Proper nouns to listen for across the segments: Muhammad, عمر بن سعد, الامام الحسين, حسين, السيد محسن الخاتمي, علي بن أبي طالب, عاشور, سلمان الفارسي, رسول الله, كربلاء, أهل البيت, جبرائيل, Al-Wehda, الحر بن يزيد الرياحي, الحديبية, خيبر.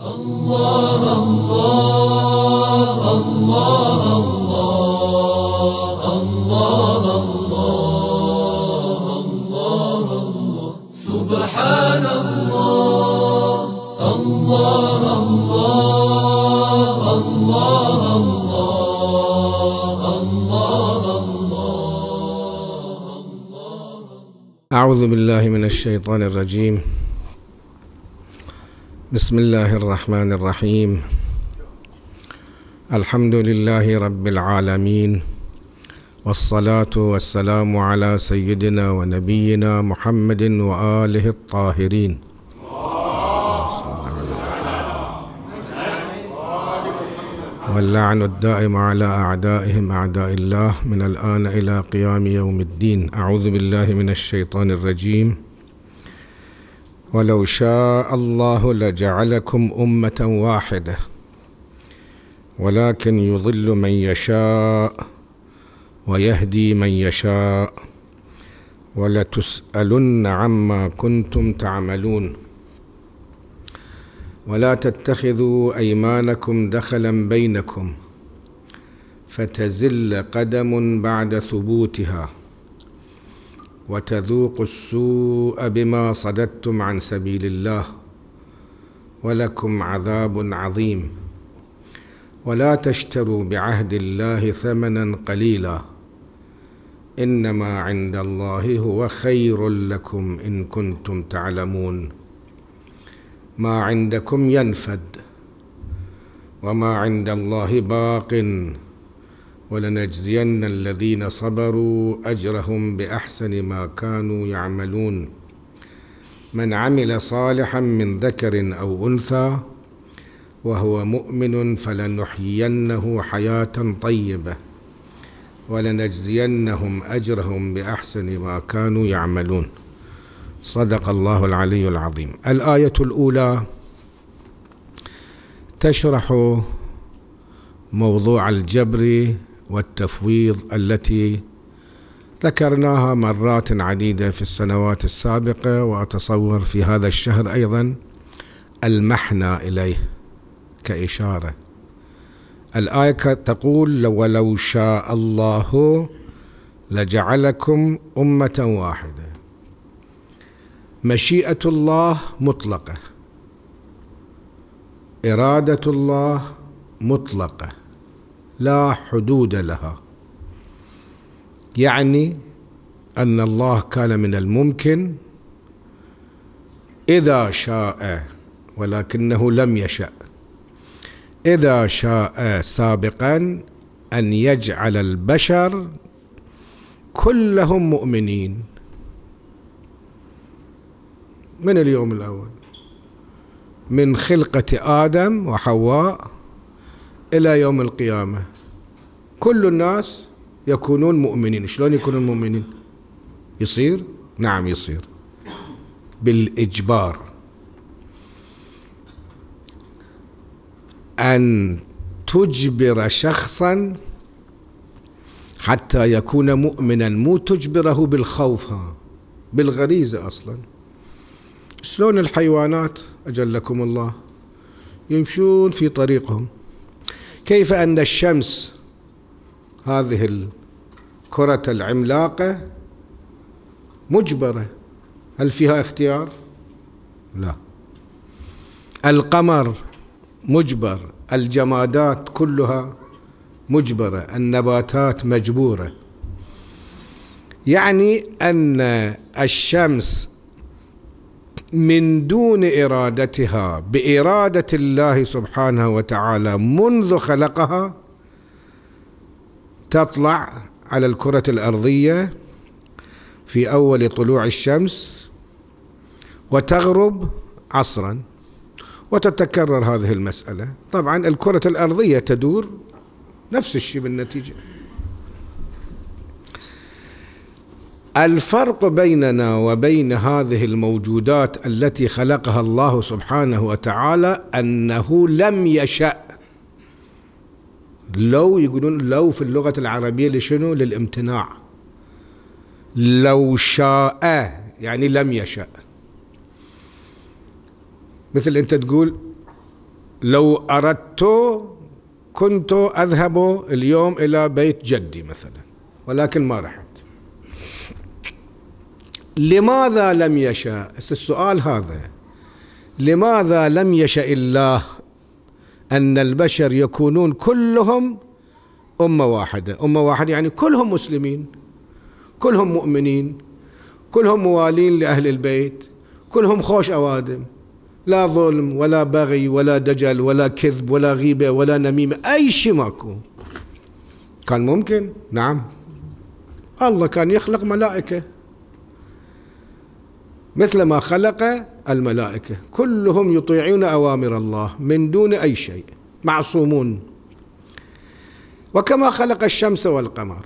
الله الله الله الله الله الله الله سبحان الله الله الله الله الله الله. أعوذ بالله من الشيطان الرجيم. بسم الله الرحمن الرحيم. الحمد لله رب العالمين، والصلاة والسلام على سيدنا ونبينا محمد وآله الطاهرين. واللعن الدائم على أعدائهم أعداء الله من الآن إلى قيام يوم الدين. أعوذ بالله من الشيطان الرجيم. ولو شاء الله لجعلكم أمة واحدة ولكن يضل من يشاء ويهدي من يشاء ولتسألن عما كنتم تعملون. ولا تتخذوا أيمانكم دخلا بينكم فتزل قدم بعد ثبوتها وتذوقوا السوء بما صددتم عن سبيل الله ولكم عذاب عظيم. ولا تشتروا بعهد الله ثمنا قليلا، إنما عند الله هو خير لكم إن كنتم تعلمون. ما عندكم ينفد وما عند الله باق، ولنجزين الذين صبروا أجرهم بأحسن ما كانوا يعملون. من عمل صالحا من ذكر أو أنثى وهو مؤمن فلنحيينه حياة طيبة ولنجزينهم أجرهم بأحسن ما كانوا يعملون. صدق الله العلي العظيم. الآية الأولى تشرح موضوع الجبر والتفويض التي ذكرناها مرات عديدة في السنوات السابقة، وأتصور في هذا الشهر أيضا المحنى إليه كإشارة. الآية تقول: ولو شاء الله لجعلكم أمة واحدة. مشيئة الله مطلقة، إرادة الله مطلقة لا حدود لها، يعني أن الله كان من الممكن إذا شاء، ولكنه لم يشأ، إذا شاء سابقا أن يجعل البشر كلهم مؤمنين من اليوم الأول، من خلقة آدم وحواء إلى يوم القيامة كل الناس يكونون مؤمنين. شلون يكونون مؤمنين؟ يصير؟ نعم يصير بالإجبار. أن تجبر شخصا حتى يكون مؤمنا، مو تجبره بالخوف، بالغريزة أصلا. شلون الحيوانات أجلكم الله يمشون في طريقهم؟ كيف أن الشمس هذه الكرة العملاقة مجبرة، هل فيها اختيار؟ لا. القمر مجبر، الجمادات كلها مجبرة، النباتات مجبورة. يعني أن الشمس من دون إرادتها بإرادة الله سبحانه وتعالى منذ خلقها تطلع على الكرة الأرضية في أول طلوع الشمس وتغرب عصرا، وتتكرر هذه المسألة. طبعا الكرة الأرضية تدور نفس الشيء بالنتيجة. الفرق بيننا وبين هذه الموجودات التي خلقها الله سبحانه وتعالى أنه لم يشأ. لو يقولون لو في اللغة العربية لشنو؟ للامتناع. لو شاء يعني لم يشأ. مثل أنت تقول لو أردت كنت أذهب اليوم إلى بيت جدي مثلا، ولكن ما رحت. لماذا لم يشأ؟ السؤال هذا، لماذا لم يشأ الله أن البشر يكونون كلهم أمة واحدة؟ أمة واحدة يعني كلهم مسلمين، كلهم مؤمنين، كلهم موالين لأهل البيت، كلهم خوش أوادم، لا ظلم ولا بغي ولا دجل ولا كذب ولا غيبة ولا نميمة، أي شيء ماكو. كان ممكن؟ نعم، الله كان يخلق ملائكة مثل ما خلق الملائكة، كلهم يطيعون أوامر الله من دون أي شيء، معصومون. وكما خلق الشمس والقمر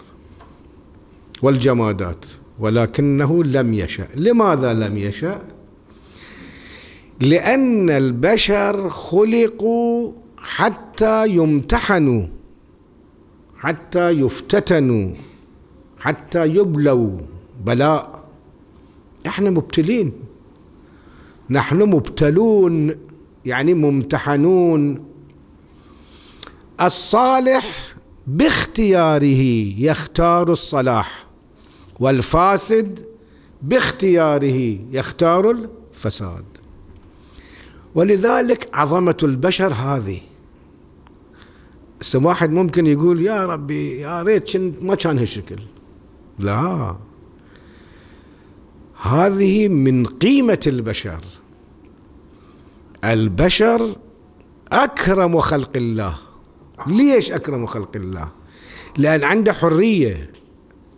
والجمادات، ولكنه لم يشأ. لماذا لم يشأ؟ لأن البشر خلقوا حتى يمتحنوا، حتى يفتتنوا، حتى يبلوا بلاء. احنا مبتلين، نحن مبتلون يعني ممتحنون. الصالح باختياره يختار الصلاح، والفاسد باختياره يختار الفساد. ولذلك عظمة البشر هذه. واحد ممكن يقول يا ربي يا ريت ما كان هالشكل. لا، هذه من قيمة البشر. البشر أكرم خلق الله. ليش أكرم خلق الله؟ لأن عنده حرية،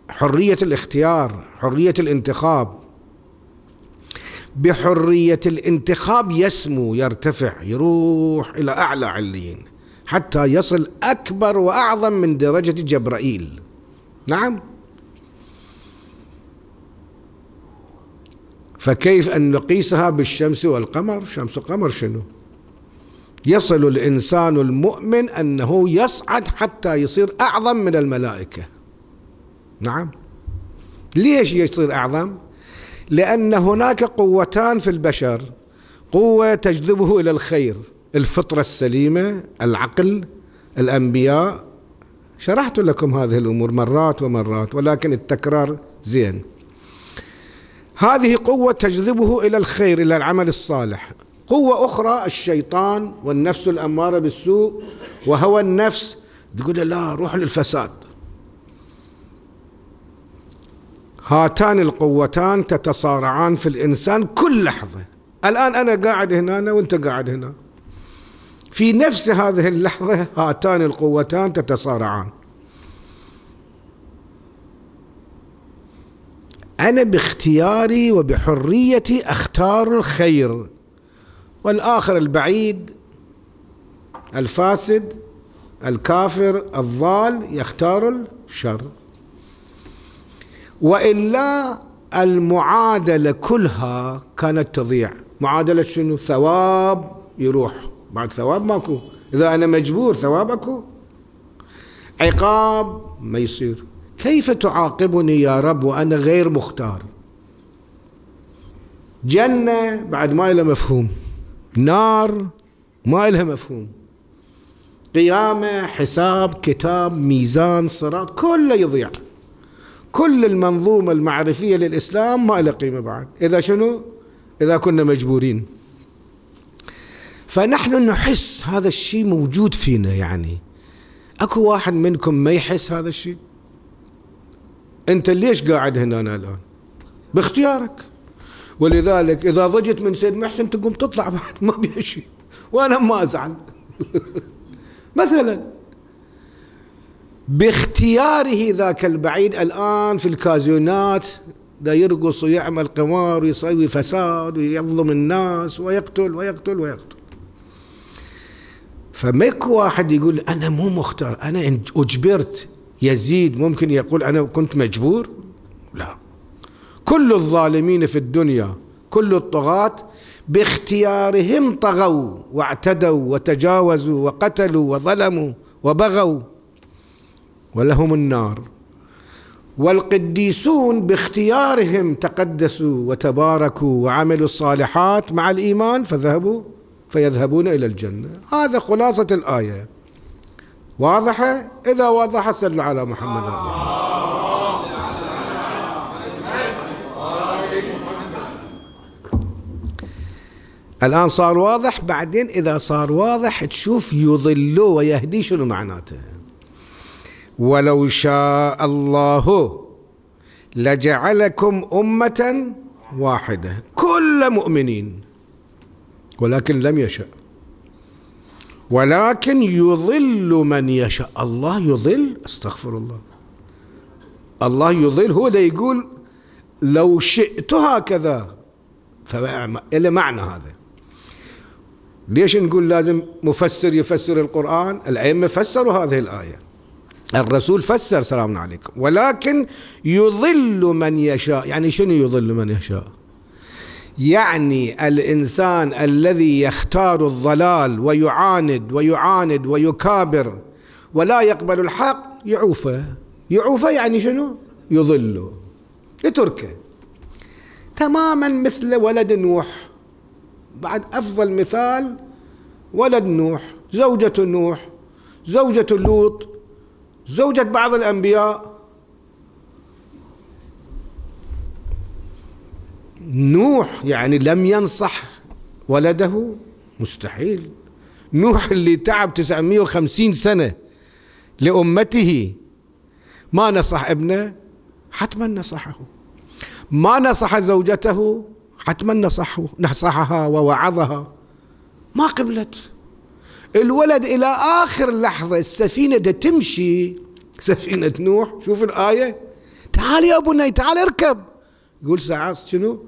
حرية الاختيار، حرية الانتخاب. بحرية الانتخاب يسمو، يرتفع، يروح إلى أعلى عليين حتى يصل أكبر وأعظم من درجة جبرائيل. نعم، فكيف أن نقيسها بالشمس والقمر؟ شمس وقمر شنو؟ يصل الإنسان المؤمن أنه يصعد حتى يصير أعظم من الملائكة. نعم، ليش يصير أعظم؟ لأن هناك قوتان في البشر، قوة تجذبه إلى الخير، الفطرة السليمة، العقل، الأنبياء. شرحت لكم هذه الأمور مرات ومرات، ولكن التكرار زين. هذه قوة تجذبه إلى الخير، إلى العمل الصالح. قوة أخرى الشيطان والنفس الأمارة بالسوء وهوى النفس، تقول لا روح للفساد. هاتان القوتان تتصارعان في الإنسان كل لحظة. الآن أنا قاعد هنا وأنت قاعد هنا، في نفس هذه اللحظة هاتان القوتان تتصارعان. أنا باختياري وبحريتي أختار الخير، والآخر البعيد الفاسد الكافر الضال يختار الشر. وإلا المعادلة كلها كانت تضيع. معادلة شنو؟ ثواب يروح، بعد ثواب ماكو. إذا أنا مجبور ثواب أكو، عقاب ما يصير. كيف تعاقبني يا رب وأنا غير مختار؟ جنة بعد ما إلها مفهوم، نار ما إلها مفهوم، قيامة، حساب، كتاب، ميزان، صراط، كله يضيع. كل المنظومة المعرفية للإسلام ما لها قيمة بعد. إذا شنو؟ إذا كنا مجبورين. فنحن نحس هذا الشيء موجود فينا. يعني أكو واحد منكم ما يحس هذا الشيء؟ أنت ليش قاعد هنا الآن؟ باختيارك. ولذلك إذا ضجت من سيد محسن تقوم تطلع بعد، ما بيها شيء، وأنا ما أزعل. مثلا باختياره ذاك البعيد الآن في الكازينات دا يرقص ويعمل قمار ويسوي فساد ويظلم الناس ويقتل ويقتل ويقتل. فماكو واحد يقول أنا مو مختار، أنا أجبرت. يزيد ممكن يقول أنا كنت مجبور؟ لا، كل الظالمين في الدنيا، كل الطغاة باختيارهم طغوا واعتدوا وتجاوزوا وقتلوا وظلموا وبغوا، ولهم النار. والقديسون باختيارهم تقدسوا وتباركوا وعملوا الصالحات مع الإيمان، فذهبوا فيذهبون إلى الجنة. هذا خلاصة الآية. واضحة؟ إذا واضحة صلوا على محمد. الآن صار واضح. بعدين إذا صار واضح تشوف يضلوا ويهدي شنو معناته. ولو شاء الله لجعلكم أمة واحدة كل مؤمنين ولكن لم يشأ ولكن يضل من يشاء. الله يضل، استغفر الله، الله يضل. هو ده يقول لو شئت هكذا، فإلى معنى هذا. ليش نقول لازم مفسر يفسر القرآن؟ الأئمة فسروا هذه الآية، الرسول فسر سلام عليكم. ولكن يضل من يشاء، يعني شنو يضل من يشاء؟ يعني الإنسان الذي يختار الضلال ويعاند ويكابر ولا يقبل الحق يعوفه، يعني شنو؟ يضله، يتركه، تماما مثل ولد نوح. بعد أفضل مثال ولد نوح، زوجة نوح، زوجة لوط، زوجة بعض الأنبياء. نوح يعني لم ينصح ولده؟ مستحيل. نوح اللي تعب 950 سنة لأمته ما نصح ابنه؟ حتما نصحه. ما نصح زوجته؟ حتما نصحها ووعظها، ما قبلت. الولد إلى آخر لحظة. السفينة دا تمشي، سفينة نوح، شوف الآية، تعال يا أبني تعال اركب. يقول سعص شنو؟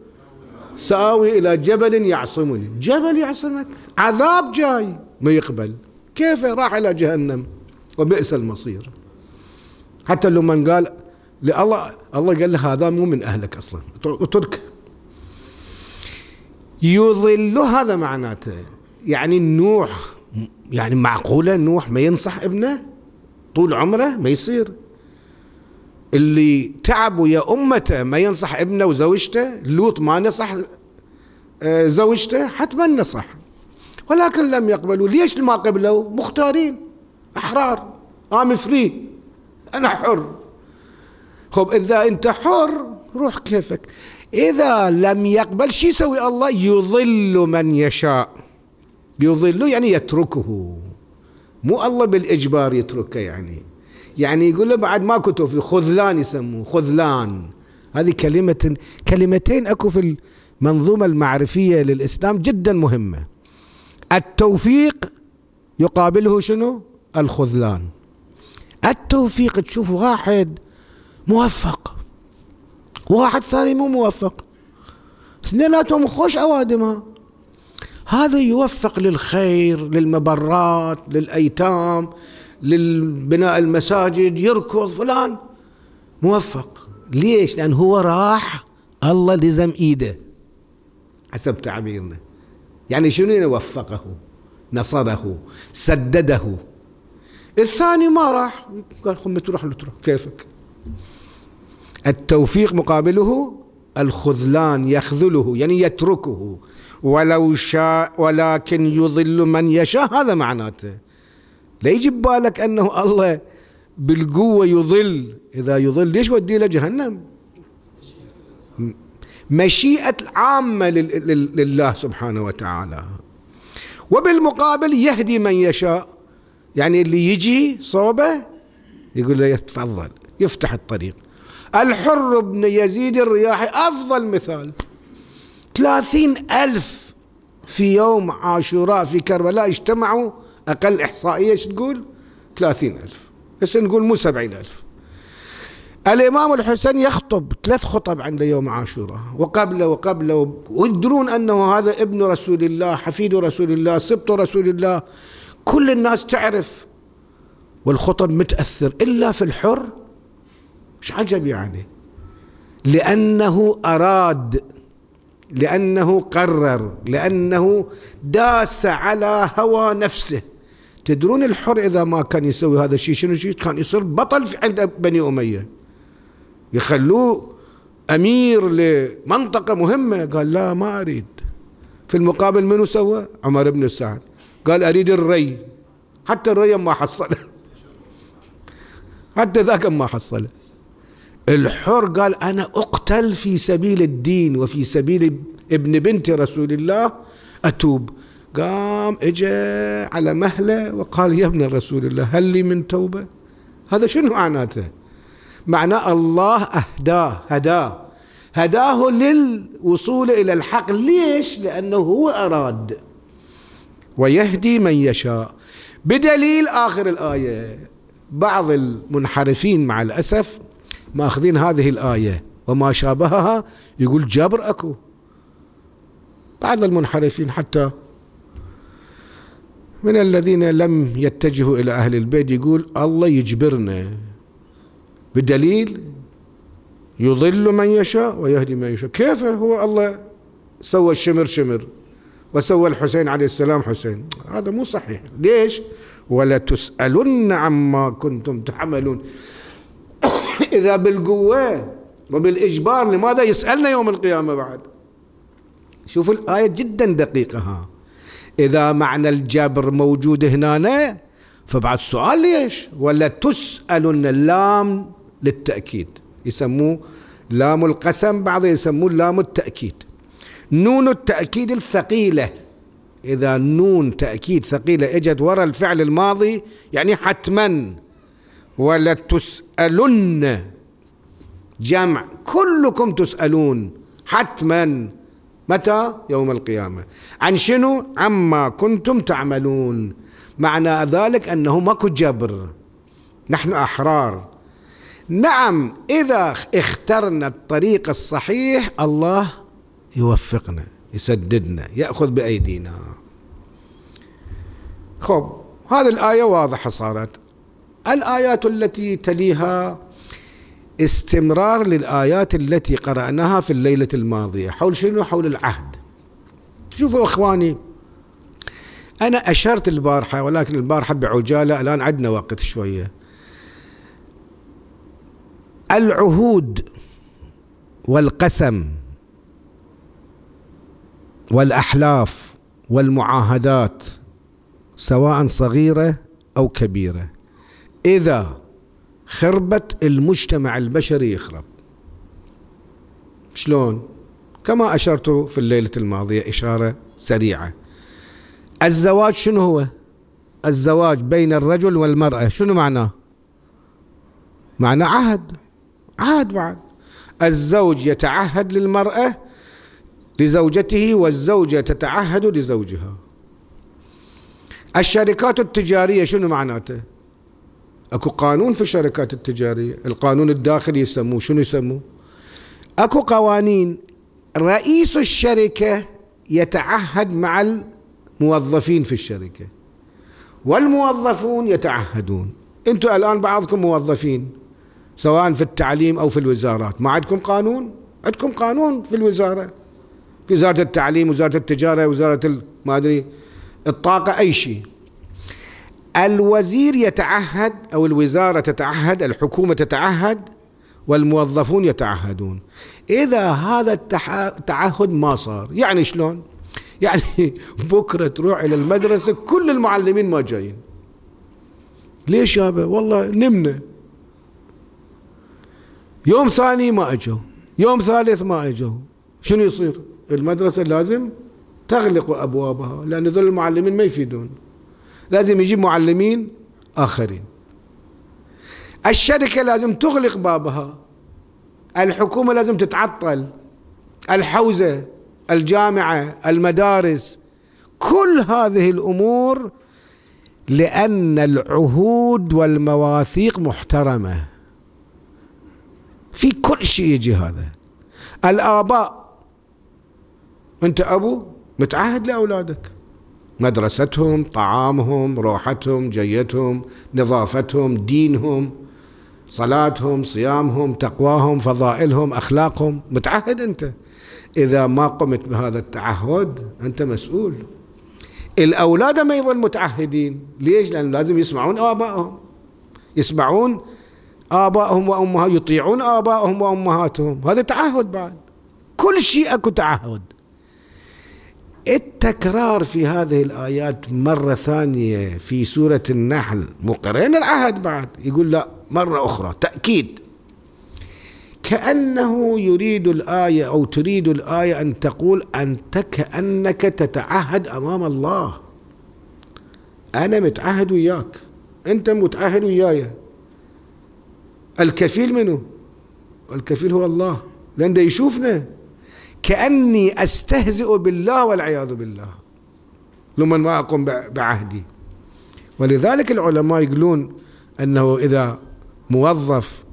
سآوي إلى جبل يعصمني. جبل يعصمك، عذاب جاي، ما يقبل. كيف راح إلى جهنم وبئس المصير. حتى لما قال الله قال له هذا مو من أهلك أصلا، اترك. يضل، هذا معناته. يعني نوح، يعني معقولة نوح ما ينصح ابنه طول عمره؟ ما يصير. اللي تعبوا يا أمته ما ينصح ابنه وزوجته. لوط ما نصح زوجته؟ حتما نصح، ولكن لم يقبلوا. ليش ما قبلوا؟ مختارين، أحرار. I'm free، أنا حر. خب إذا أنت حر روح كيفك. إذا لم يقبل شو يسوي الله؟ يضل من يشاء. يضل يعني يتركه، مو الله بالإجبار يتركه. يعني يقول له بعد ماكو توفيق. خذلان يسموه، خذلان. هذه كلمتين اكو في المنظومه المعرفيه للاسلام جدا مهمه. التوفيق يقابله شنو؟ الخذلان. التوفيق تشوف واحد موفق، واحد ثاني مو موفق، اثنيناتهم خوش اوادمها. هذا يوفق للخير، للمبرات، للايتام، للبناء المساجد، يركض. فلان موفق. ليش؟ لأن هو راح، الله لزم إيده حسب تعبيرنا. يعني شنو؟ وفقه، نصره، سدده. الثاني ما راح، قال خم تروح لتروح كيفك. التوفيق مقابله الخذلان، يخذله يعني يتركه. ولو شاء ولكن يضل من يشاء، هذا معناته. لا يجي ببالك انه الله بالقوه يضل. اذا يضل ليش ودي له جهنم؟ مشيئه عامه لله سبحانه وتعالى. وبالمقابل يهدي من يشاء، يعني اللي يجي صوبه يقول له تفضل، يفتح الطريق. الحر بن يزيد الرياحي افضل مثال. 30,000 في يوم عاشوراء في كربلاء اجتمعوا. أقل إحصائية ايش تقول؟ 30,000، بس نقول مو 70,000. الإمام الحسين يخطب 3 خطب عند يوم عاشوراء، وقبله، ويدرون أنه هذا ابن رسول الله، حفيد رسول الله، سبط رسول الله، كل الناس تعرف، والخطب متأثر. إلا في الحر، مش عجب يعني، لأنه أراد، لأنه قرر، لأنه داس على هوى نفسه. تدرون الحر إذا ما كان يسوي هذا الشيء شنو كان يصير؟ بطل عند بني أمية، يخلوه أمير لمنطقة مهمة. قال لا، ما أريد، في المقابل منو سوى؟ عمر بن سعد قال أريد الري، حتى الري ما حصله، حتى ذاك ما حصله. الحر قال أنا أقتل في سبيل الدين وفي سبيل ابن بنت رسول الله أتوب. قام اجا على مهله وقال يا ابن رسول الله هل لي من توبه؟ هذا شنو معناته؟ معناه الله هداه للوصول الى الحق. ليش؟ لانه هو اراد ويهدي من يشاء. بدليل اخر الايه، بعض المنحرفين مع الاسف ماخذين هذه الايه وما شابهها يقول جبر اكو. بعض المنحرفين حتى من الذين لم يتجهوا إلى أهل البيت يقول الله يجبرنا، بدليل يضل من يشاء ويهدي من يشاء. كيف هو الله سوى الشمر شمر وسوى الحسين عليه السلام حسين؟ هذا مو صحيح. ليش؟ ولتسألن عما كنتم تحملون. إذا بالقوة وبالإجبار لماذا يسألنا يوم القيامة بعد؟ شوفوا الآية جدا دقيقة. ها إذا معنى الجبر موجود هنا فبعد السؤال ليش؟ ولا تسألن، اللام للتأكيد، يسموه لام القسم، بعض يسموه لام التأكيد. نون التأكيد الثقيلة، إذا نون تأكيد ثقيلة إجت وراء الفعل الماضي يعني حتما. ولا تسألن جمع، كلكم تسألون حتما متى؟ يوم القيامة. عن شنو؟ عما كنتم تعملون. معنى ذلك أنه ماكو جبر، نحن أحرار. نعم إذا اخترنا الطريق الصحيح الله يوفقنا، يسددنا، يأخذ بأيدينا. خب هذه الآية واضحة صارت. الآيات التي تليها استمرار للآيات التي قرأناها في الليلة الماضية حول شنو؟ حول العهد. شوفوا إخواني، أنا أشرت البارحة ولكن البارحة بعجالة، الآن عندنا وقت شوية. العهود والقسم والأحلاف والمعاهدات سواء صغيرة أو كبيرة إذا خربت المجتمع البشري يخرب. شلون؟ كما أشرت في الليلة الماضية إشارة سريعة. الزواج شنو هو؟ الزواج بين الرجل والمرأة شنو معناه؟ معناه عهد، عهد بعد. الزوج يتعهد للمرأة لزوجته والزوجة تتعهد لزوجها. الشركات التجارية شنو معناته؟ اكو قانون في الشركات التجارية، القانون الداخلي يسموه، شنو يسموه؟ اكو قوانين، رئيس الشركة يتعهد مع الموظفين في الشركة والموظفون يتعهدون. انتم الان بعضكم موظفين سواء في التعليم او في الوزارات، ما عندكم قانون؟ عندكم قانون في الوزارة، في وزارة التعليم، وزارة التجارة، وزارة ما ادري الطاقة، اي شيء. الوزير يتعهد أو الوزارة تتعهد، الحكومة تتعهد والموظفون يتعهدون. إذا هذا التعهد ما صار، يعني شلون؟ يعني بكرة تروح إلى المدرسة كل المعلمين ما جايين. ليش يابا؟ والله نمنا. يوم ثاني ما أجوا، يوم ثالث ما أجوا، شنو يصير؟ المدرسة لازم تغلق أبوابها لأن ذول المعلمين ما يفيدون، لازم يجيب معلمين آخرين. الشركة لازم تغلق بابها، الحكومة لازم تتعطل، الحوزة، الجامعة، المدارس، كل هذه الأمور لأن العهود والمواثيق محترمة. في كل شيء يجي هذا. الآباء، أنت أبو متعهد لأولادك، مدرستهم، طعامهم، روحتهم، جيتهم، نظافتهم، دينهم، صلاتهم، صيامهم، تقواهم، فضائلهم، أخلاقهم، متعهد أنت. إذا ما قمت بهذا التعهد أنت مسؤول. الأولاد ما يظل متعهدين، ليش؟ لأن لازم يسمعون آبائهم، يسمعون آبائهم وأمهاتهم، يطيعون آبائهم وأمهاتهم، هذا تعهد بعد. كل شيء أكو تعهد. التكرار في هذه الآيات مرة ثانية في سورة النحل مقرن العهد، بعد يقول لا مرة أخرى تأكيد، كأنه يريد الآية أو تريد الآية أن تقول أنت كأنك تتعهد أمام الله، أنا متعهد وياك، أنت متعهد وياي، الكفيل منه؟ الكفيل هو الله، لأن ده يشوفنا، كأني أستهزئ بالله والعياذ بالله لمن ما أقوم بعهدي. ولذلك العلماء يقولون أنه إذا موظف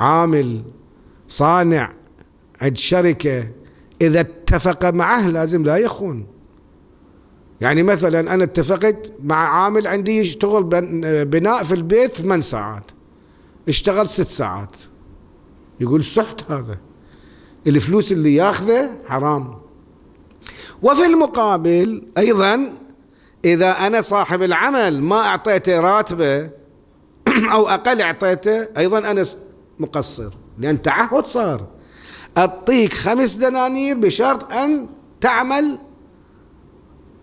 عامل صانع عند شركة إذا اتفق معه لازم لا يخون. يعني مثلا أنا اتفقت مع عامل عندي يشتغل بناء في البيت 8 ساعات، اشتغل 6 ساعات، يقول سحت، هذا الفلوس اللي ياخذه حرام. وفي المقابل أيضا إذا أنا صاحب العمل ما أعطيته راتبه أو أقل أعطيته، أيضا أنا مقصر، لأن تعهد صار، أعطيك 5 دنانير بشرط أن تعمل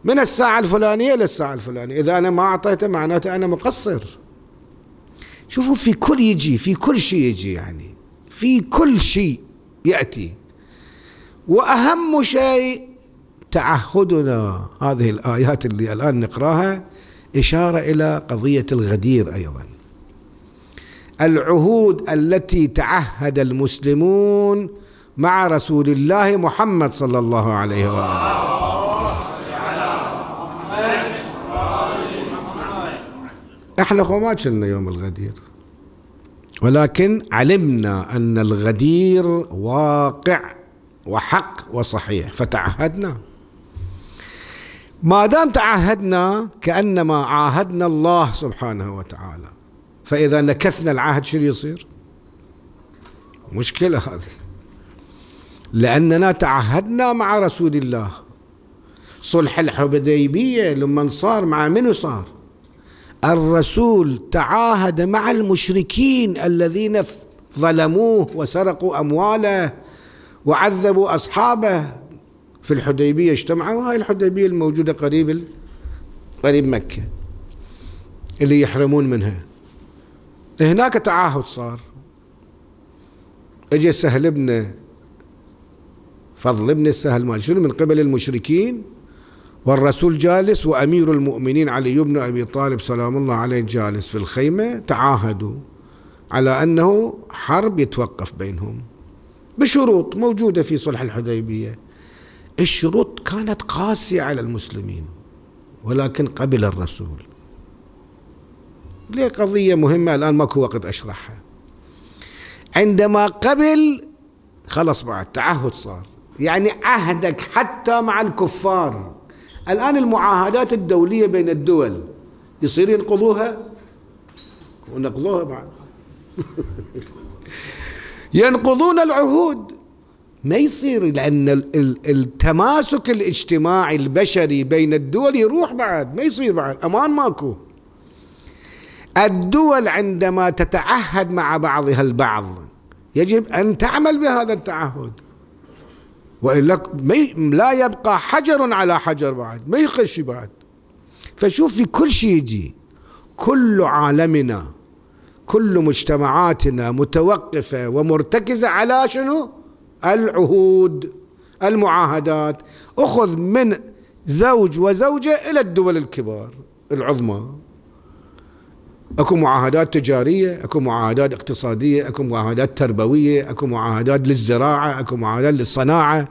من الساعة الفلانية للساعة الفلانية، إذا أنا ما أعطيته معناته أنا مقصر. شوفوا في كل يجي، في كل شيء يجي، يعني في كل شيء يأتي. وأهم شيء تعهدنا. هذه الآيات اللي الآن نقراها إشارة إلى قضية الغدير أيضا، العهود التي تعهد المسلمون مع رسول الله محمد صلى الله عليه وآله. احنا ما كنا يوم الغدير، ولكن علمنا أن الغدير واقع وحق وصحيح فتعهدنا. ما دام تعهدنا كأنما عاهدنا الله سبحانه وتعالى، فإذا نكثنا العهد شو يصير؟ مشكلة هذه، لأننا تعهدنا مع رسول الله. صلح الحديبية لما صار مع منو صار؟ الرسول تعاهد مع المشركين الذين ظلموه وسرقوا أمواله وعذبوا أصحابه في الحديبية، اجتمعوا. هاي الحديبية الموجودة قريب مكة اللي يحرمون منها، هناك تعاهد صار. اجى سهل بن فضل بن السهل مال شنو من قبل المشركين، والرسول جالس وأمير المؤمنين علي بن أبي طالب سلام الله عليه جالس في الخيمة. تعاهدوا على أنه حرب يتوقف بينهم بشروط موجودة في صلح الحديبية. الشروط كانت قاسية على المسلمين، ولكن قبل الرسول ليه قضية مهمة الآن ماكو وقت أشرحها. عندما قبل خلص بعد تعهد صار، يعني عهدك حتى مع الكفار. الآن المعاهدات الدولية بين الدول يصير ينقضوها ونقضوها بعد ينقضون العهود، ما يصير، لأن التماسك الاجتماعي البشري بين الدول يروح بعد، ما يصير بعد، أمان ماكو. الدول عندما تتعهد مع بعضها البعض يجب أن تعمل بهذا التعهد، وإلا لا يبقى حجر على حجر بعد، ما يخش بعد. فشوف في كل شيء يجي، كل عالمنا كل مجتمعاتنا متوقفة ومرتكزة على شنو؟ العهود، المعاهدات. أخذ من زوج وزوجة إلى الدول الكبار العظمى، اكو معاهدات تجارية، اكو معاهدات اقتصادية، اكو معاهدات تربوية، اكو معاهدات للزراعة، اكو معاهدات للصناعة.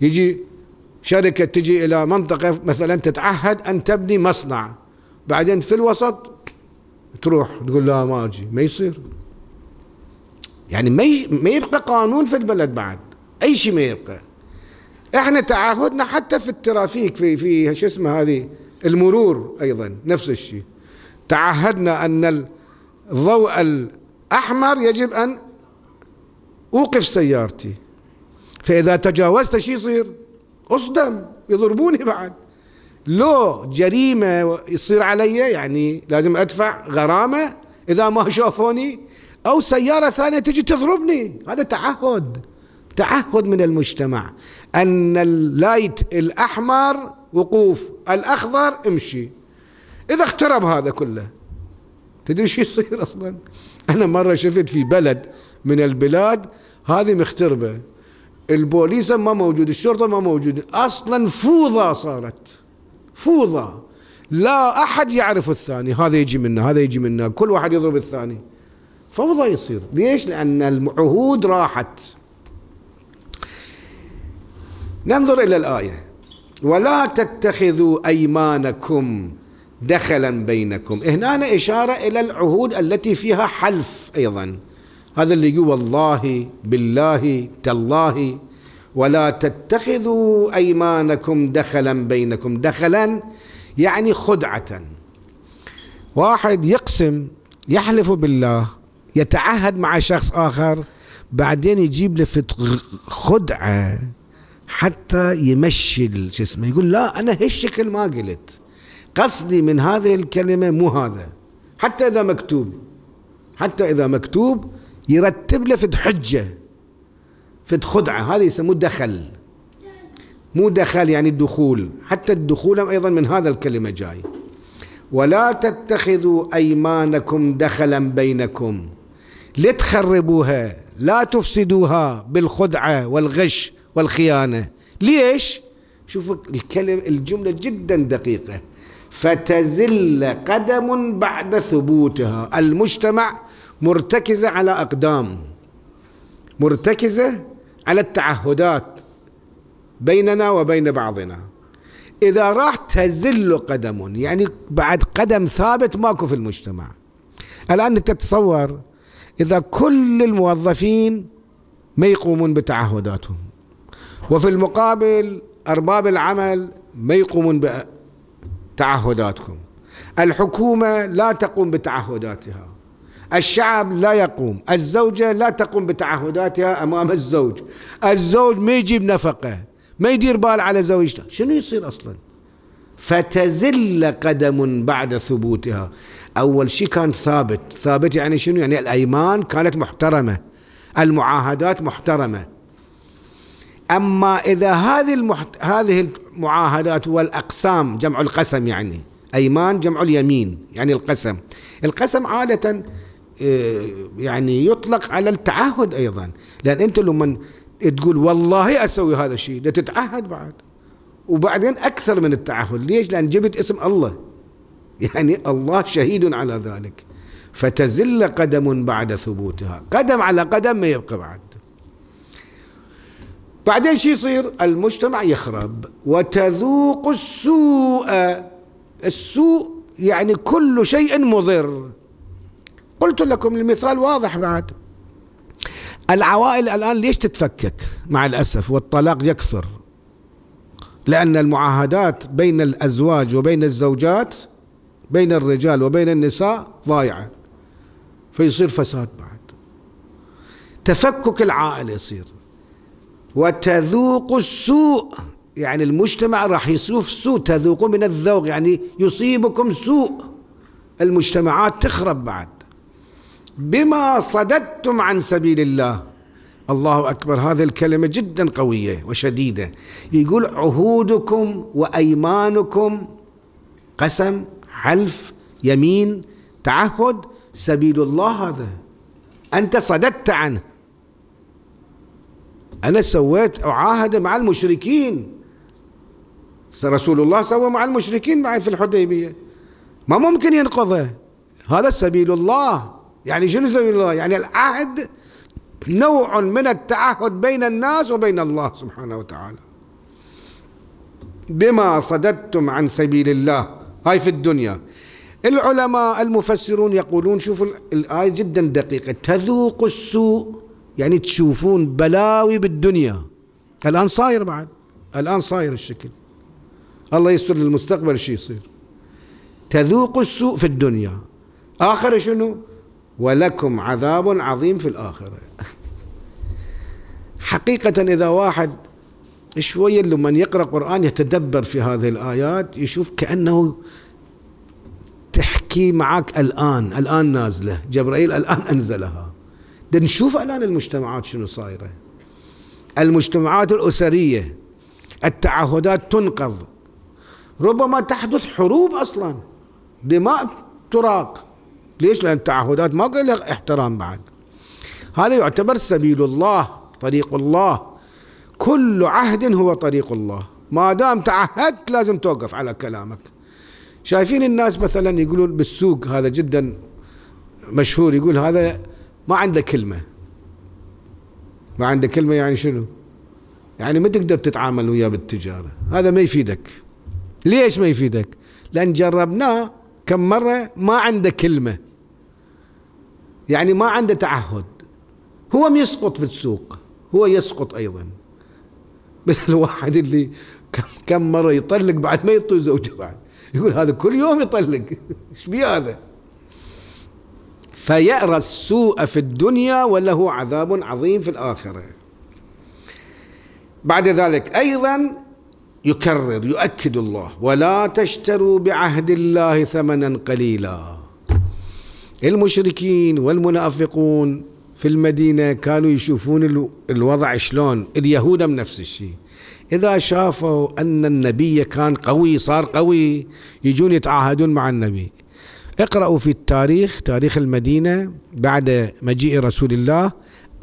يجي شركة تجي الى منطقة مثلا تتعهد ان تبني مصنع، بعدين في الوسط تروح تقول لا ما اجي، ما يصير. يعني ما يبقى قانون في البلد بعد، اي شيء ما يبقى. احنا تعاهدنا حتى في الترافيك، في شو اسمه هذه المرور ايضا نفس الشيء، تعهدنا أن الضوء الأحمر يجب أن أوقف سيارتي، فإذا تجاوزت شي يصير؟ أصدم، يضربوني بعد، لو جريمة يصير علي يعني لازم أدفع غرامة إذا ما شافوني، أو سيارة ثانية تجي تضربني. هذا تعهد، تعهد من المجتمع أن اللايت الأحمر وقوف، الأخضر امشي. إذا اخترب هذا كله تدري شو يصير أصلا؟ أنا مرة شفت في بلد من البلاد هذه مختربة، البوليس ما موجود، الشرطة ما موجود، أصلا فوضى صارت، فوضى، لا أحد يعرف الثاني، هذا يجي منا هذا يجي منا، كل واحد يضرب الثاني، فوضى يصير. ليش؟ لأن العهود راحت. ننظر إلى الآية، ولا تتخذوا أيمانكم دخلا بينكم، هنا إشارة إلى العهود التي فيها حلف أيضا، هذا اللي يقول والله بالله تالله، ولا تتخذوا أيمانكم دخلا بينكم، دخلا يعني خدعة، واحد يقسم يحلف بالله يتعهد مع شخص آخر بعدين يجيب له خدعة حتى يمشي شو اسمه، يقول لا أنا هالشكل ما قلت، قصدي من هذه الكلمة مو هذا، حتى إذا مكتوب، حتى إذا مكتوب يرتب له فد حجة فد خدعة، هذا يسموه دخل، مو دخل يعني الدخول، حتى الدخول أيضا من هذا الكلمة جاي. ولا تتخذوا أيمانكم دخلا بينكم لتخربوها، لا تفسدوها بالخدعة والغش والخيانة. ليش؟ شوفوا الكلمة، الجملة جدا دقيقة، فتزل قدم بعد ثبوتها، المجتمع مرتكزة على أقدام، مرتكزة على التعهدات بيننا وبين بعضنا، إذا راح تزل قدم، يعني بعد قدم ثابت ماكو في المجتمع. الآن أنت تتصور إذا كل الموظفين ما يقومون بتعهداتهم، وفي المقابل أرباب العمل ما يقومون بتعهداتهم، الحكومة لا تقوم بتعهداتها، الشعب لا يقوم، الزوجة لا تقوم بتعهداتها أمام الزوج، الزوج ما يجيب نفقة، ما يدير بال على زوجته، شنو يصير أصلا؟ فتزل قدم بعد ثبوتها. أول شيء كان ثابت، ثابت يعني شنو؟ يعني الأيمان كانت محترمة، المعاهدات محترمة، أما إذا هذه المعاهدات والأقسام، جمع القسم يعني أيمان جمع اليمين يعني القسم، القسم عادة يعني يطلق على التعهد أيضا، لأن أنت لما تقول والله أسوي هذا الشيء لتتعهد بعد، وبعدين أكثر من التعهد. ليش؟ لأن جبت اسم الله، يعني الله شهيد على ذلك. فتزل قدم بعد ثبوتها، قدم على قدم ما يبقى بعد. بعدين شي يصير؟ المجتمع يخرب. وتذوق السوء، السوء يعني كل شيء مضر، قلت لكم المثال واضح بعد. العوائل الآن ليش تتفكك مع الأسف والطلاق يكثر؟ لأن المعاهدات بين الأزواج وبين الزوجات، بين الرجال وبين النساء ضايعة، فيصير فساد بعد، تفكك العائلة يصير. وتذوق السوء يعني المجتمع راح يشوف سوء، تذوقوا من الذوق يعني يصيبكم سوء، المجتمعات تخرب بعد. بما صددتم عن سبيل الله، الله أكبر، هذه الكلمة جدا قوية وشديدة، يقول عهودكم وأيمانكم، قسم حلف يمين تعهد، سبيل الله هذا أنت صددت عنه. أنا سويت معاهدة مع المشركين، رسول الله سوى مع المشركين بعد في الحديبية، ما ممكن ينقضه، هذا سبيل الله. يعني شنو سبيل الله؟ يعني العهد نوع من التعهد بين الناس وبين الله سبحانه وتعالى. بما صددتم عن سبيل الله، هاي في الدنيا. العلماء المفسرون يقولون، شوفوا الآية جدا دقيقة، تذوق السوء يعني تشوفون بلاوي بالدنيا، الآن صاير بعد، الآن صاير الشكل، الله يستر للمستقبل شي يصير. تذوق السوء في الدنيا، آخر شنو؟ ولكم عذاب عظيم في الآخرة. حقيقة إذا واحد شوية لمن يقرأ قرآن يتدبر في هذه الآيات يشوف كأنه تحكي معك الآن، الآن نازلة جبرائيل، الآن أنزلها. ده نشوف الآن المجتمعات شنو صايرة، المجتمعات الأسرية التعهدات تنقض، ربما تحدث حروب أصلا، دماء تراق. ليش؟ لأن التعهدات ما قال لها احترام بعد. هذا يعتبر سبيل الله، طريق الله، كل عهد هو طريق الله. ما دام تعهدت لازم توقف على كلامك. شايفين الناس مثلا يقولون بالسوق، هذا جدا مشهور، يقول هذا ما عنده كلمة. ما عنده كلمة يعني شنو؟ يعني ما تقدر تتعامل وياه بالتجارة، هذا ما يفيدك. ليش ما يفيدك؟ لأن جربناه كم مرة، ما عنده كلمة، يعني ما عنده تعهد. هو يسقط في السوق، هو يسقط أيضا، مثل الواحد اللي كم مرة يطلق بعد ما يطلق زوجه، بعد يقول هذا كل يوم يطلق، ايش بيه هذا؟ فيأرى السوء في الدنيا وله عذاب عظيم في الآخرة. بعد ذلك أيضا يكرر، يؤكد الله: ولا تشتروا بعهد الله ثمنا قليلا. المشركين والمنافقون في المدينة كانوا يشوفون الوضع شلون، اليهود هم نفس الشيء. إذا شافوا أن النبي كان قوي، صار قوي، يجون يتعاهدون مع النبي. اقرأوا في التاريخ، تاريخ المدينة بعد مجيء رسول الله،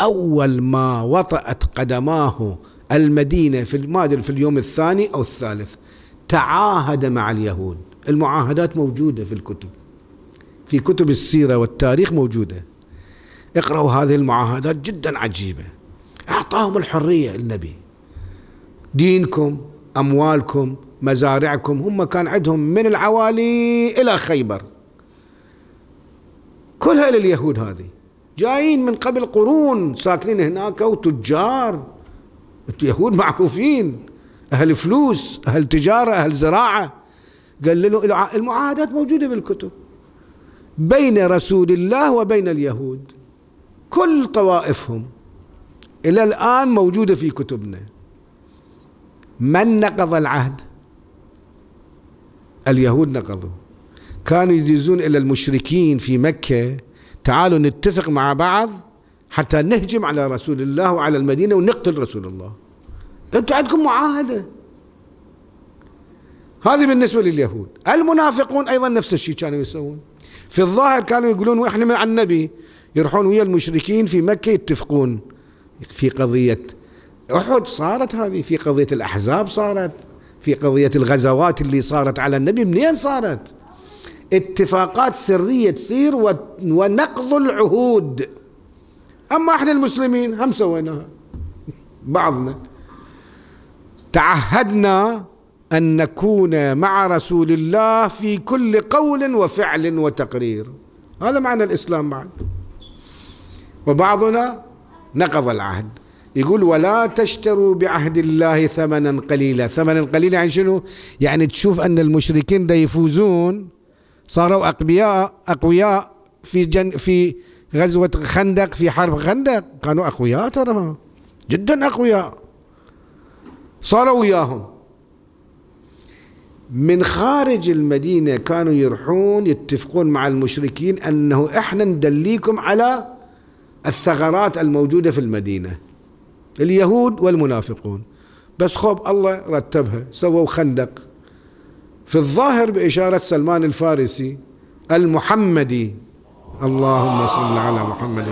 أول ما وطأت قدماه المدينة في اليوم الثاني أو الثالث تعاهد مع اليهود. المعاهدات موجودة في الكتب، في كتب السيرة والتاريخ موجودة. اقرأوا هذه المعاهدات، جدا عجيبة. أعطاهم الحرية النبي، دينكم، أموالكم، مزارعكم. هم كان عندهم من العوالي إلى خيبر كلها إلى اليهود، هذه جايين من قبل قرون ساكنين هناك وتجار، اليهود معروفين، أهل فلوس، أهل تجارة، أهل زراعة. قال له المعاهدات موجودة بالكتب بين رسول الله وبين اليهود، كل طوائفهم إلى الآن موجودة في كتبنا. من نقض العهد؟ اليهود نقضوا. كانوا يدزون إلى المشركين في مكة: تعالوا نتفق مع بعض حتى نهجم على رسول الله وعلى المدينة ونقتل رسول الله. أنتوا عندكم معاهدة. هذه بالنسبة لليهود. المنافقون أيضا نفس الشيء كانوا يسوون. في الظاهر كانوا يقولون وإحنا مع النبي، يروحون ويا المشركين في مكة يتفقون. في قضية أحد صارت هذه، في قضية الأحزاب صارت، في قضية الغزوات اللي صارت على النبي، منين صارت؟ اتفاقات سرية تصير ونقض العهود. أما إحنا المسلمين هم سويناها، بعضنا تعهدنا أن نكون مع رسول الله في كل قول وفعل وتقرير، هذا معنى الإسلام بعد. وبعضنا نقض العهد، يقول: ولا تشتروا بعهد الله ثمنا قليلا. ثمنا قليلا يعني شنو؟ يعني تشوف أن المشركين دا يفوزون، صاروا أقوياء في غزوة خندق، في حرب خندق كانوا أقوياء، ترى جدا أقوياء، صاروا وياهم. من خارج المدينة كانوا يروحون يتفقون مع المشركين أنه إحنا ندليكم على الثغرات الموجودة في المدينة، اليهود والمنافقون. بس خوب الله رتبها، سووا خندق. في الظاهر بإشارة سلمان الفارسي المحمدي، اللهم صل على محمد.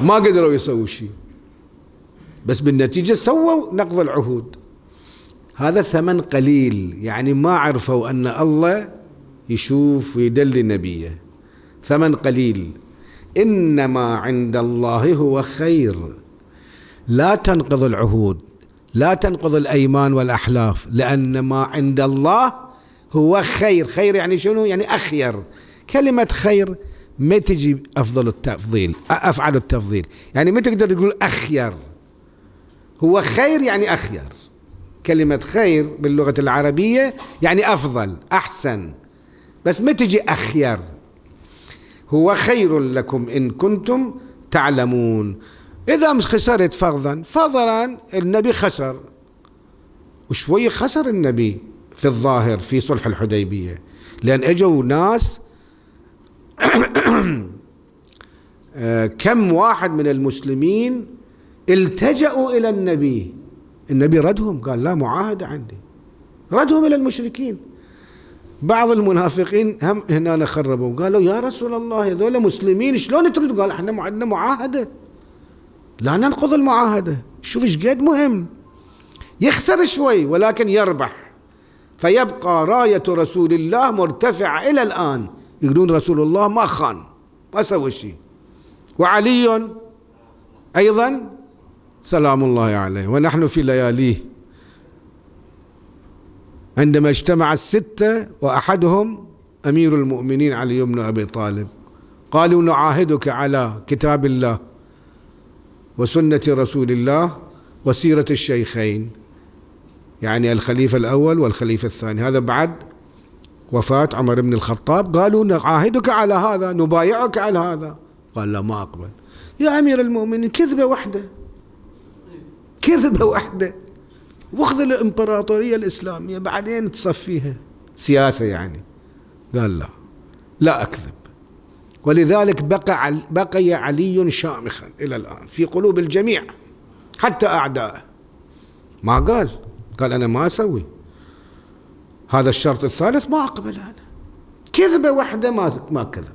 ما قدروا يسووا شيء، بس بالنتيجة سووا نقض العهود. هذا ثمن قليل، يعني ما عرفوا أن الله يشوف ويدل نبيه. ثمن قليل. إنما عند الله هو خير. لا تنقض العهود، لا تنقض الأيمان والأحلاف، لأن ما عند الله هو خير. خير يعني شنو؟ يعني أخير. كلمة خير ما تجي أفضل التفضيل، أفعل التفضيل، يعني ما تقدر تقول أخير. هو خير يعني أخير. كلمة خير باللغة العربية يعني أفضل، أحسن، بس ما تجي أخير. هو خير لكم إن كنتم تعلمون. إذا خسرت فرضا النبي خسر، وشوي خسر النبي في الظاهر في صلح الحديبية، لأن أجوا ناس كم واحد من المسلمين التجأوا إلى النبي، النبي ردهم، قال لا معاهدة عندي، ردهم إلى المشركين. بعض المنافقين هم هنا خربوا، قالوا يا رسول الله هذول مسلمين شلون ترد؟ قال احنا عندنا معاهدة، لا ننقض المعاهدة. شوف ايش قد مهم، يخسر شوي ولكن يربح، فيبقى راية رسول الله مرتفعة إلى الآن. يقولون رسول الله ما خان، ما سوى شيء، وعلي أيضا سلام الله عليه، ونحن في لياليه. عندما اجتمع الستة وأحدهم أمير المؤمنين علي بن أبي طالب، قالوا نعاهدك على كتاب الله وسنة رسول الله وسيرة الشيخين، يعني الخليفة الأول والخليفة الثاني، هذا بعد وفاة عمر بن الخطاب. قالوا نعاهدك على هذا، نبايعك على هذا. قال لا ما أقبل يا أمير المؤمنين، كذبة واحدة، كذبة واحدة، واخذ الإمبراطورية الإسلامية بعدين تصفيها سياسة يعني. قال لا، لا أكذب. ولذلك بقي علي شامخا إلى الآن في قلوب الجميع حتى أعدائه. ما قال أنا ما أسوي هذا الشرط الثالث، ما أقبل أنا، كذبة واحدة ما كذب.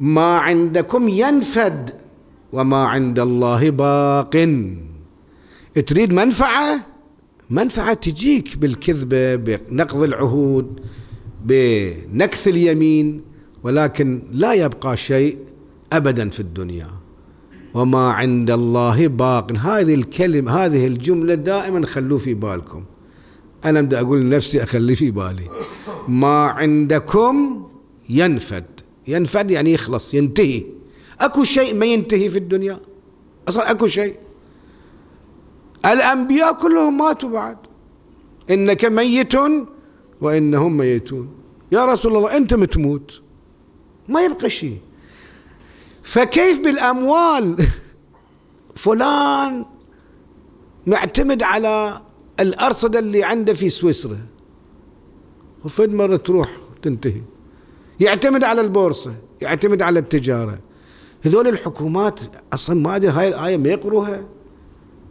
ما عندكم ينفد وما عند الله باق. تريد منفعة، منفعة تجيك بالكذبة، بنقض العهود، بنكث اليمين، ولكن لا يبقى شيء أبدا في الدنيا. وما عند الله باق، هذه الكلمة، هذه الجملة دائما خلوه في بالكم. أنا بدي أقول لنفسي أخلي في بالي، ما عندكم ينفد. ينفد يعني يخلص، ينتهي. أكو شيء ما ينتهي في الدنيا أصلا، أكو شيء. الأنبياء كلهم ماتوا بعد، إنك ميت وإنهم ميتون، يا رسول الله أنت متموت، ما يبقى شيء. فكيف بالأموال؟ فلان معتمد على الأرصدة اللي عنده في سويسرا، وفد مرة تروح تنتهي. يعتمد على البورصة، يعتمد على التجارة. هذول الحكومات أصلا ما أدري هاي الآية ما يقروها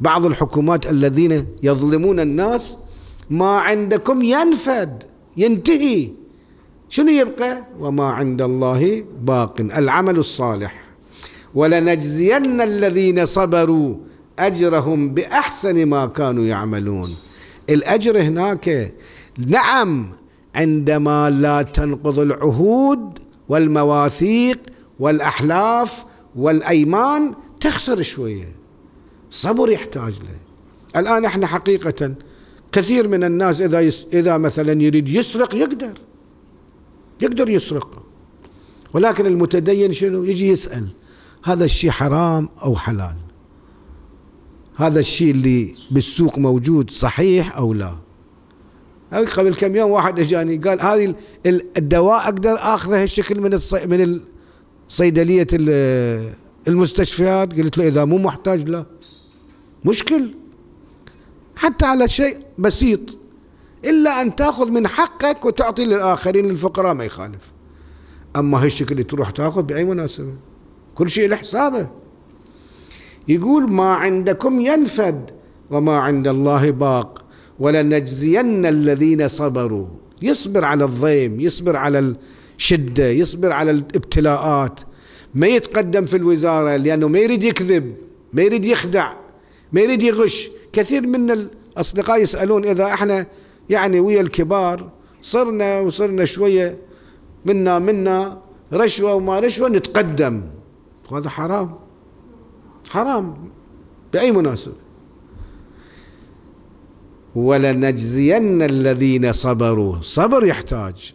بعض الحكومات الذين يظلمون الناس. ما عندكم ينفد، ينتهي، شنو يبقى؟ وما عند الله باق، العمل الصالح. ولنجزين الذين صبروا أجرهم بأحسن ما كانوا يعملون. الأجر هناك، نعم، عندما لا تنقض العهود والمواثيق والأحلاف والأيمان تخسر شوية، صبر يحتاج له. الآن احنا حقيقة كثير من الناس إذا مثلا يريد يسرق يقدر يسرق، ولكن المتدين شنو يجي يسأل هذا الشيء حرام أو حلال، هذا الشيء اللي بالسوق موجود صحيح أو لا. قبل كم يوم واحد اجاني قال هذه الدواء اقدر اخذه هالشكل من صيدليه المستشفيات؟ قلت له اذا مو محتاج لا مشكل، حتى على شيء بسيط، الا ان تاخذ من حقك وتعطي للاخرين للفقراء ما يخالف. اما هالشكل تروح تاخذ باي مناسبه، كل شيء لحسابه. يقول ما عندكم ينفد وما عند الله باق ولنجزين الذين صبروا. يصبر على الضيم، يصبر على الشدة، يصبر على الابتلاءات، ما يتقدم في الوزارة لأنه ما يريد يكذب، ما يريد يخدع، ما يريد يغش. كثير من الأصدقاء يسألون إذا احنا يعني ويا الكبار صرنا شوية منا رشوة وما رشوة نتقدم، وهذا حرام، حرام بأي مناسبة. ولنجزين الذين صبروا، صبر يحتاج،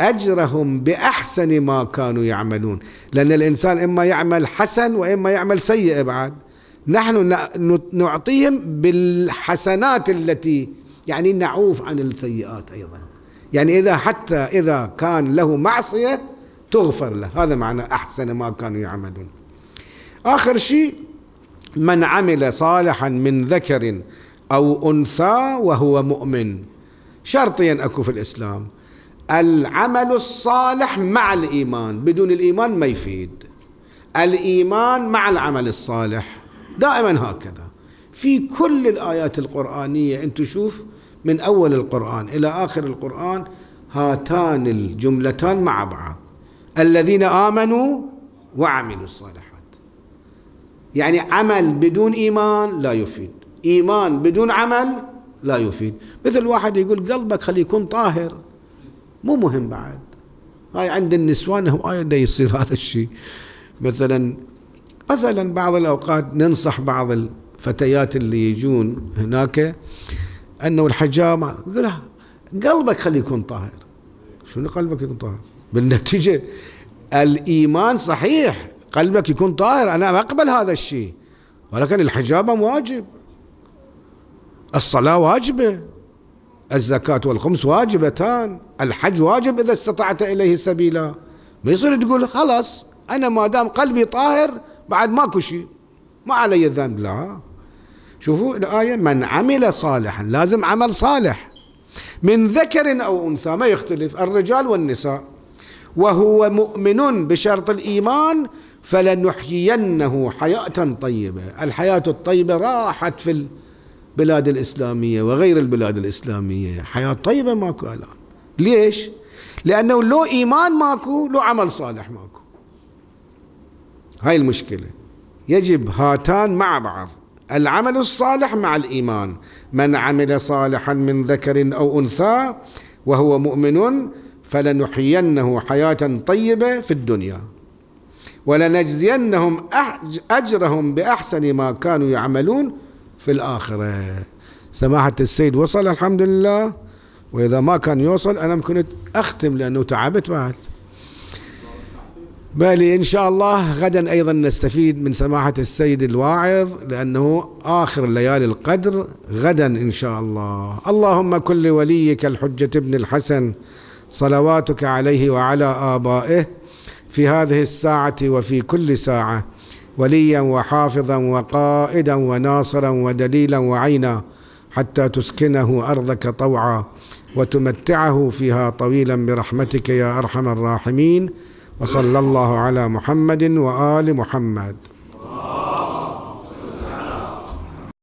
أجرهم بأحسن ما كانوا يعملون. لأن الإنسان إما يعمل حسن وإما يعمل سيئة بعد. نحن نعطيهم بالحسنات التي يعني نعوف عن السيئات أيضا، يعني إذا حتى إذا كان له معصية تغفر له، هذا معنى أحسن ما كانوا يعملون. آخر شيء، من عمل صالحا من ذكر أو أنثى وهو مؤمن. شرطين أكو في الإسلام، العمل الصالح مع الإيمان، بدون الإيمان ما يفيد، الإيمان مع العمل الصالح، دائما هكذا في كل الآيات القرآنية. أنت تشوف من أول القرآن إلى آخر القرآن هاتان الجملتان مع بعض، الذين آمنوا وعملوا الصالحات. يعني عمل بدون إيمان لا يفيد، إيمان بدون عمل لا يفيد. مثل واحد يقول قلبك خليه يكون طاهر، مو مهم بعد. هاي عند النسوان هواية دا يصير هذا الشيء. مثلا بعض الأوقات ننصح بعض الفتيات اللي يجون هناك أنه الحجامة، يقول لها قلبك خليه يكون طاهر. شنو قلبك يكون طاهر؟ بالنتيجة الإيمان صحيح قلبك يكون طاهر، أنا أقبل هذا الشيء، ولكن الحجامة واجب، الصلاة واجبة، الزكاة والخمس واجبتان، الحج واجب إذا استطعت إليه سبيلا. ما يصير تقول خلاص أنا ما دام قلبي طاهر بعد ماكو شيء، ما علي ذنب. لا، شوفوا الآية، من عمل صالحا، لازم عمل صالح من ذكر أو أنثى، ما يختلف، الرجال والنساء، وهو مؤمن بشرط الإيمان فلنحيينه حياة طيبة. الحياة الطيبة راحت في البلاد الإسلامية وغير البلاد الإسلامية، حياة طيبة ماكو الآن. ليش؟ لأنه لو إيمان ماكو لو عمل صالح ماكو. هاي المشكلة، يجب هاتان مع بعض، العمل الصالح مع الإيمان. من عمل صالحا من ذكر أو أنثى وهو مؤمن فلنحيينه حياة طيبة في الدنيا ولنجزينهم أجرهم بأحسن ما كانوا يعملون في الآخرة. سماحة السيد وصل الحمد لله، وإذا ما كان يوصل أنا كنت أختم لأنه تعبت بعد. بالي إن شاء الله غدا أيضا نستفيد من سماحة السيد الواعظ، لأنه آخر ليالي القدر غدا إن شاء الله. اللهم كن لوليك الحجة ابن الحسن صلواتك عليه وعلى آبائه في هذه الساعة وفي كل ساعة وليا وحافظا وقائدا وناصرا ودليلا وعينا، حتى تسكنه أرضك طوعا وتمتعه فيها طويلا برحمتك يا أرحم الراحمين. وصلى الله على محمد وآل محمد. الله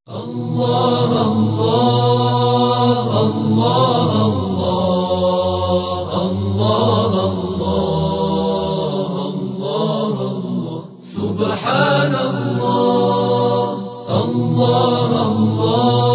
الله الله الله. سبحان الله الله الله.